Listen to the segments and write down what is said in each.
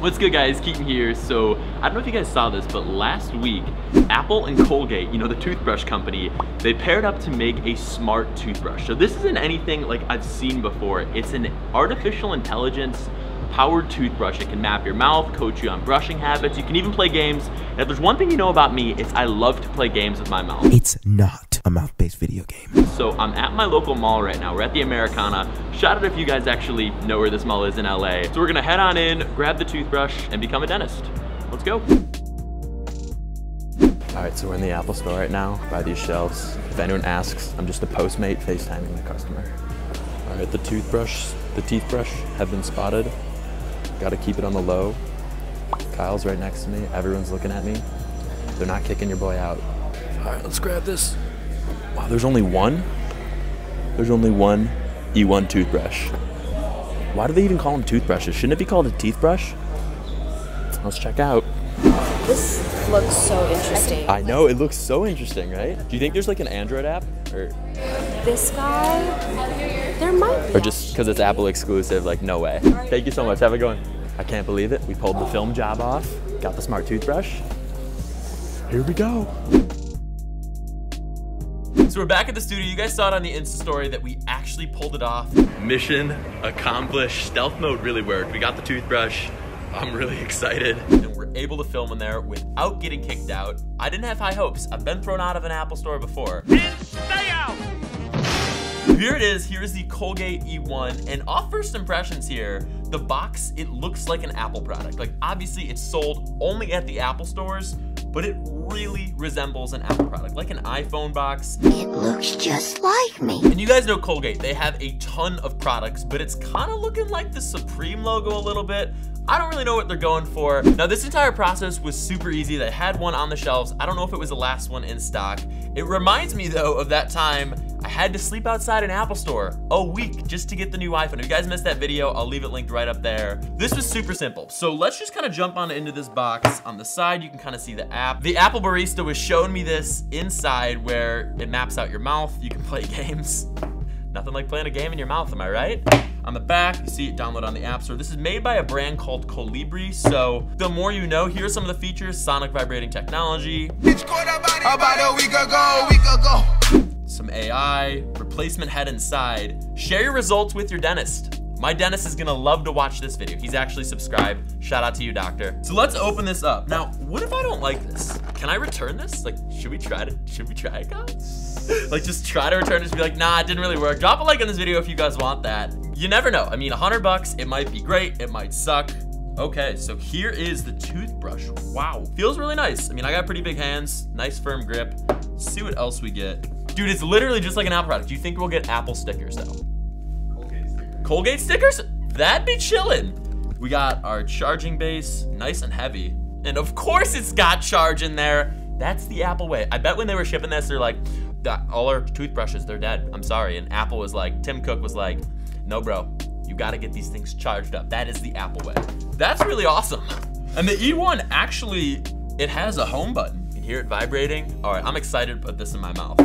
What's good, guys? Keaton here. So I don't know if you guys saw this, but last week Apple and Colgate, you know, the toothbrush company, they paired up to make a smart toothbrush. So this isn't anything like I've seen before. It's an artificial intelligence powered toothbrush. It can map your mouth, coach you on brushing habits. You can even play games. And if there's one thing you know about me, it's I love to play games with my mouth. It's not a mouth-based video game. So I'm at my local mall right now. We're at the Americana. Shout out if you guys actually know where this mall is in LA. So we're gonna head on in, grab the toothbrush, and become a dentist. Let's go. All right, so we're in the Apple store right now by these shelves. If anyone asks, I'm just a Postmate FaceTiming the customer. All right, the teeth brush have been spotted. Gotta keep it on the low. Kyle's right next to me. Everyone's looking at me. They're not kicking your boy out. All right, let's grab this. Wow, there's only one? There's only one E1 toothbrush. Why do they even call them toothbrushes? Shouldn't it be called a teeth brush? Let's check out. This looks so interesting. I know, it looks so interesting, right? Do you think there's like an Android app? Or this guy? There might be. Or just because it's Apple exclusive, like no way. Thank you so much, have a good one. I can't believe it. We pulled the film job off, got the smart toothbrush. Here we go. So we're back at the studio. You guys saw it on the Insta story that we actually pulled it off. Mission accomplished. Stealth mode really worked. We got the toothbrush. I'm really excited. And we're able to film in there without getting kicked out. I didn't have high hopes. I've been thrown out of an Apple store before. And stay out! Here it is, here's the Colgate E1, and off first impressions here, the box, it looks like an Apple product. Like obviously it's sold only at the Apple stores, but it really resembles an Apple product, like an iPhone box. It looks just like me. And you guys know Colgate, they have a ton of products, but it's kind of looking like the Supreme logo a little bit. I don't really know what they're going for. Now, this entire process was super easy. They had one on the shelves. I don't know if it was the last one in stock. It reminds me though of that time I had to sleep outside an Apple store a week just to get the new iPhone. If you guys missed that video, I'll leave it linked right up there. This was super simple. So let's just kind of jump on into this box. On the side, you can kind of see the app. The Apple barista was showing me this inside where it maps out your mouth. You can play games. Nothing like playing a game in your mouth, am I right? On the back, you see it download on the App Store. This is made by a brand called Kolibree, so the more you know, here's some of the features. Sonic vibrating technology. It's about a week ago, Some AI, replacement head inside. Share your results with your dentist. My dentist is gonna love to watch this video. He's actually subscribed. Shout out to you, doctor. So let's open this up. Now, what if I don't like this? Can I return this? Like, should we try it, guys? Like, just try to return it, just be like, nah, it didn't really work. Drop a like on this video if you guys want that. You never know. I mean, $100, it might be great, it might suck. Okay, so here is the toothbrush. Wow, feels really nice. I mean, I got pretty big hands, nice firm grip. Let's see what else we get. Dude, it's literally just like an Apple product. Do you think we'll get Apple stickers though? Colgate stickers? That'd be chillin'. We got our charging base, nice and heavy. And of course it's got charge in there. That's the Apple way. I bet when they were shipping this, they're like, all our toothbrushes, they're dead. I'm sorry. And Apple was like, Tim Cook was like, no bro, you gotta get these things charged up. That is the Apple way. That's really awesome. And the E1 actually, it has a home button. You can hear it vibrating. All right, I'm excited to put this in my mouth.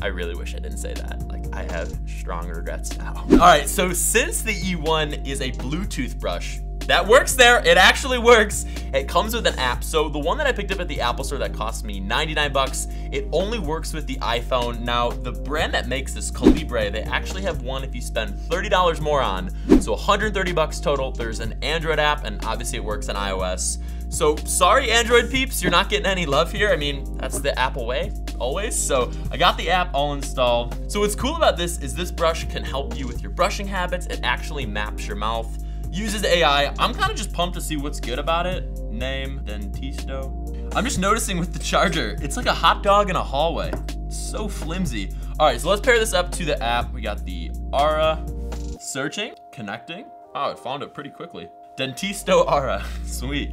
I really wish I didn't say that. Like, I have strong regrets now. All right, so since the E1 is a Bluetooth brush, that works there, it actually works. It comes with an app. So the one that I picked up at the Apple store that cost me $99, it only works with the iPhone. Now, the brand that makes this, Kolibree, they actually have one if you spend $30 more on. So $130 total. There's an Android app, and obviously it works on iOS. So sorry, Android peeps, you're not getting any love here. I mean, that's the Apple way, always. So I got the app all installed. So what's cool about this is this brush can help you with your brushing habits. It actually maps your mouth, uses AI. I'm kind of just pumped to see what's good about it. Name, Dentisto. I'm just noticing with the charger, it's like a hot dog in a hallway. It's so flimsy. All right, so let's pair this up to the app. We got the Aura, searching, connecting. Oh, it found it pretty quickly. Dentisto Aura, sweet.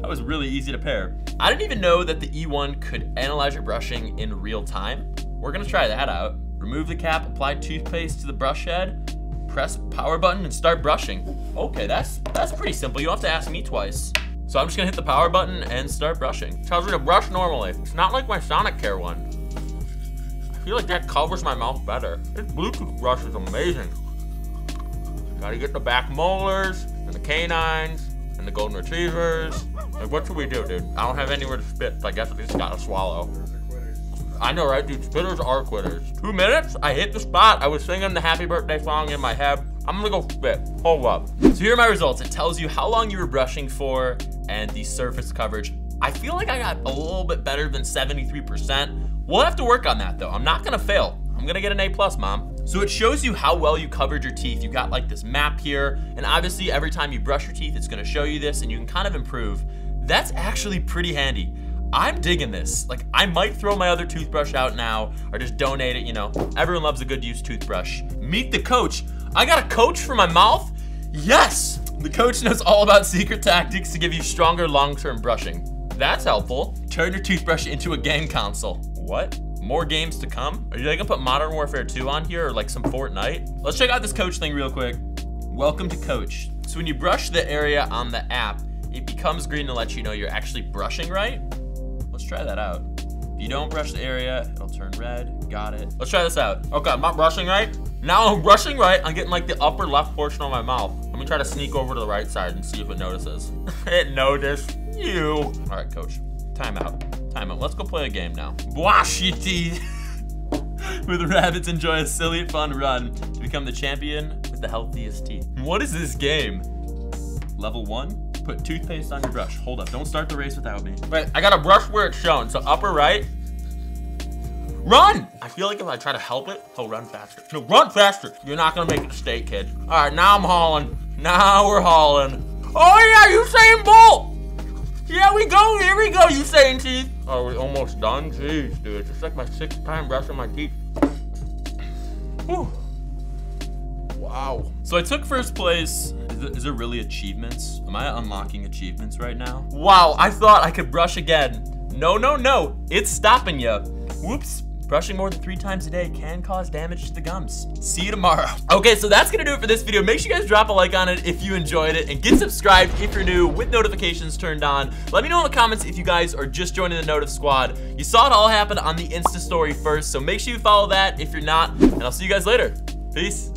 That was really easy to pair. I didn't even know that the E1 could analyze your brushing in real time. We're gonna try that out. Remove the cap, apply toothpaste to the brush head, press power button and start brushing. Okay, that's pretty simple. You don't have to ask me twice. So I'm just gonna hit the power button and start brushing. It tells me to brush normally. It's not like my Sonicare one. I feel like that covers my mouth better. This Bluetooth brush is amazing. Gotta get the back molars, and the canines, and the golden retrievers. Like, what should we do, dude? I don't have anywhere to spit, so I guess I just gotta swallow. I know, right, dude? Spitters are quitters. 2 minutes? I hit the spot. I was singing the happy birthday song in my head. I'm gonna go spit. Hold up. So here are my results. It tells you how long you were brushing for and the surface coverage. I feel like I got a little bit better than 73%. We'll have to work on that, though. I'm not gonna fail. I'm gonna get an A+, Mom. So it shows you how well you covered your teeth. You got like this map here, and obviously every time you brush your teeth, it's gonna show you this and you can kind of improve. That's actually pretty handy. I'm digging this. Like, I might throw my other toothbrush out now or just donate it, you know. Everyone loves a good used toothbrush. Meet the coach. I got a coach for my mouth? Yes! The coach knows all about secret tactics to give you stronger long-term brushing. That's helpful. Turn your toothbrush into a game console. What? More games to come? Are you gonna put Modern Warfare 2 on here or like some Fortnite? Let's check out this coach thing real quick. Welcome to coach. So when you brush the area on the app, it becomes green to let you know you're actually brushing right. Let's try that out. If you don't brush the area, it'll turn red. Got it. Let's try this out. Okay, I'm not brushing right. Now I'm brushing right. I'm getting like the upper left portion of my mouth. Let me try to sneak over to the right side and see if it notices. It noticed you. All right, coach. Time out. Time out. Let's go play a game now. Wash your teeth. Where the rabbits enjoy a silly fun run to become the champion with the healthiest teeth. What is this game? Level 1? Put toothpaste on your brush. Hold up. Don't start the race without me. Wait, I gotta brush where it's shown. So upper right. Run! I feel like if I try to help it, he'll run faster. No, run faster! You're not gonna make a mistake, kid. All right, now I'm hauling. Now we're hauling. Oh yeah, Usain Bolt! Yeah, we go, here we go, Usain teeth. Are we almost done? Jeez, dude, it's just like my 6th time brushing my teeth. Whew. Wow. So I took first place. Is there really achievements? Am I unlocking achievements right now? Wow, I thought I could brush again. No, no, no, it's stopping you. Whoops. Brushing more than 3 times a day can cause damage to the gums. See you tomorrow. Okay, so that's gonna do it for this video. Make sure you guys drop a like on it if you enjoyed it, and get subscribed if you're new with notifications turned on. Let me know in the comments if you guys are just joining the Notif squad. You saw it all happen on the Insta story first, so make sure you follow that if you're not, and I'll see you guys later. Peace.